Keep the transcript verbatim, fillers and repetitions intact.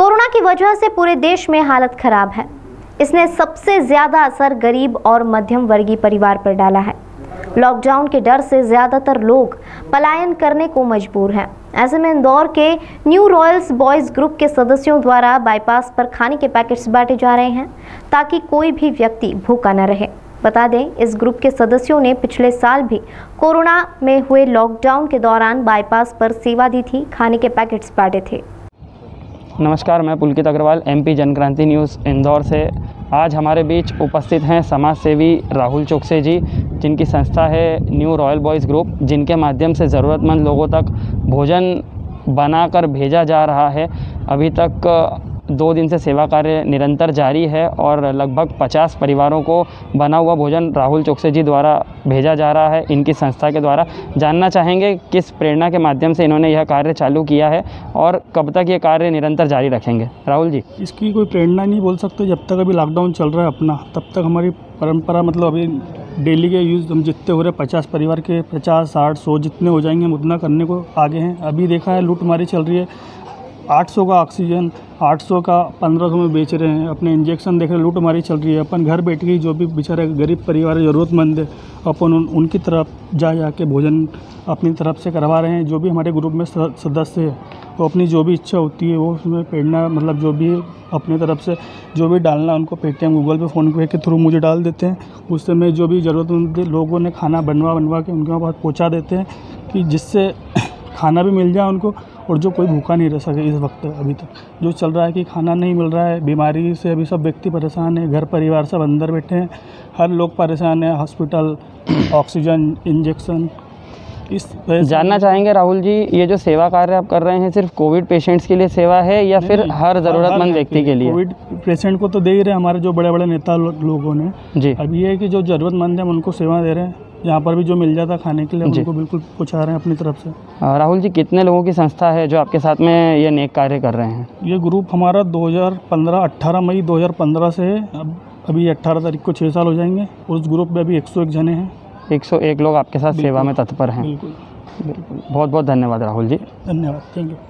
Corona की वजह से पूरे देश में हालत खराब है। इसने सबसे ज्यादा असर गरीब और मध्यम वर्गीय परिवार पर डाला है। लॉकडाउन के डर से ज्यादातर लोग पलायन करने को मजबूर हैं। ऐसे में इंदौर के न्यू रॉयल्स बॉयज़ ग्रुप के सदस्यों द्वारा बाईपास पर खाने के पैकेट्स बांटे जा रहे हैं ताकि कोई भी व्यक्ति भूखा न रहे। बता दें, इस ग्रुप के सदस्यों ने पिछले साल भी कोरोना में हुए लॉकडाउन के दौरान बाईपास पर सेवा दी थी, खाने के पैकेट्स बांटे थे। नमस्कार, मैं पुलकित अग्रवाल, एमपी जनक्रांति न्यूज़ इंदौर से। आज हमारे बीच उपस्थित हैं समाज सेवी राहुल चौकसे जी, जिनकी संस्था है न्यू रॉयल बॉयज़ ग्रुप, जिनके माध्यम से ज़रूरतमंद लोगों तक भोजन बनाकर भेजा जा रहा है। अभी तक दो दिन से सेवा कार्य निरंतर जारी है और लगभग पचास परिवारों को बना हुआ भोजन राहुल चौकसे जी द्वारा भेजा जा रहा है, इनकी संस्था के द्वारा। जानना चाहेंगे किस प्रेरणा के माध्यम से इन्होंने यह कार्य चालू किया है और कब तक ये कार्य निरंतर जारी रखेंगे। राहुल जी, इसकी कोई प्रेरणा नहीं बोल सकते। जब तक अभी लॉकडाउन चल रहा है अपना, तब तक हमारी परंपरा, मतलब अभी डेली के यूज़ हम जितने हो रहे पचास परिवार के, पचास साठ सौ जितने हो जाएंगे हम उतना करने को आगे हैं। अभी देखा है लूटमारी चल रही है, आठ सौ का ऑक्सीजन, आठ सौ का पंद्रह सौ में बेच रहे हैं, अपने इंजेक्शन देख रहे, लूट मारी चल रही है। अपन घर बैठ के जो भी बेचारे गरीब परिवार है, ज़रूरतमंद है, अपन उन, उनकी तरफ जा जा के भोजन अपनी तरफ से करवा रहे हैं। जो भी हमारे ग्रुप में सदस्य है वो अपनी जो भी इच्छा होती है वो उसमें प्रेरणा, मतलब जो भी अपनी तरफ से जो भी डालना उनको पेटीएम, गूगल पे, फ़ोनपे के थ्रू मुझे डाल देते हैं। उससे मैं जो भी ज़रूरतमंद लोगों ने खाना बनवा बनवा के उनके पास पहुँचा देते हैं कि जिससे खाना भी मिल जाए उनको और जो कोई भूखा नहीं रह सके। इस वक्त अभी तक जो चल रहा है कि खाना नहीं मिल रहा है, बीमारी से अभी सब व्यक्ति परेशान है, घर परिवार सब अंदर बैठे हैं, हर लोग परेशान है, हॉस्पिटल, ऑक्सीजन, इंजेक्शन। इस जानना चाहेंगे राहुल जी, ये जो सेवा कार्य आप कर रहे हैं सिर्फ कोविड पेशेंट्स के लिए सेवा है या फिर हर ज़रूरतमंद व्यक्ति के लिए? कोविड पेशेंट को तो दे ही रहे हमारे जो बड़े बड़े नेता लोगों ने जी। अब ये है कि जो ज़रूरतमंद है हम उनको सेवा दे रहे हैं, यहाँ पर भी जो मिल जाता खाने के लिए उनको बिल्कुल पहुँचा रहे हैं अपनी तरफ से। राहुल जी, कितने लोगों की संस्था है जो आपके साथ में ये नेक कार्य कर रहे हैं? ये ग्रुप हमारा दो हज़ार पंद्रह अट्ठारह मई दो हज़ार पंद्रह से है, अब अभी अट्ठारह तारीख को छः साल हो जाएंगे। उस ग्रुप में अभी एक सौ एक जने हैं, एक सौ एक लोग आपके साथ सेवा में तत्पर हैं। बिल्कुल बिल्कुल, बहुत बहुत धन्यवाद राहुल जी, धन्यवाद, थैंक यू।